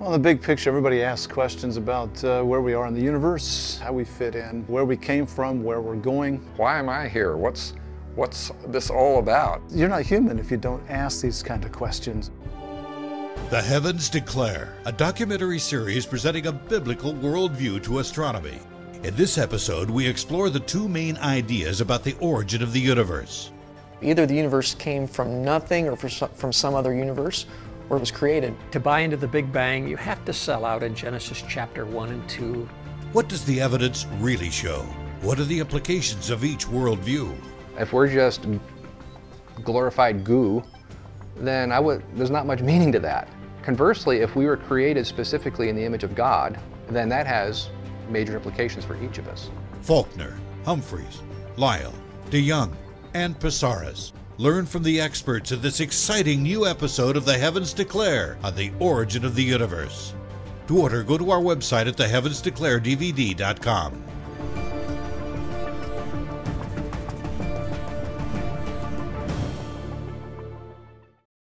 Well, in the big picture, everybody asks questions about where we are in the universe, how we fit in, where we came from, where we're going. Why am I here? What's this all about? You're not human if you don't ask these kind of questions. The Heavens Declare, a documentary series presenting a biblical worldview to astronomy. In this episode, we explore the two main ideas about the origin of the universe. Either the universe came from nothing or from some other universe, or it was created. To buy into the Big Bang, you have to sell out in Genesis chapter 1 and 2. What does the evidence really show? What are the implications of each worldview? If we're just glorified goo, then there's not much meaning to that. Conversely, if we were created specifically in the image of God, then that has major implications for each of us. Faulkner, Humphreys, Lisle, DeYoung, and Psarris. Learn from the experts in this exciting new episode of The Heavens Declare on the origin of the universe. To order, go to our website at theheavensdeclaredvd.com.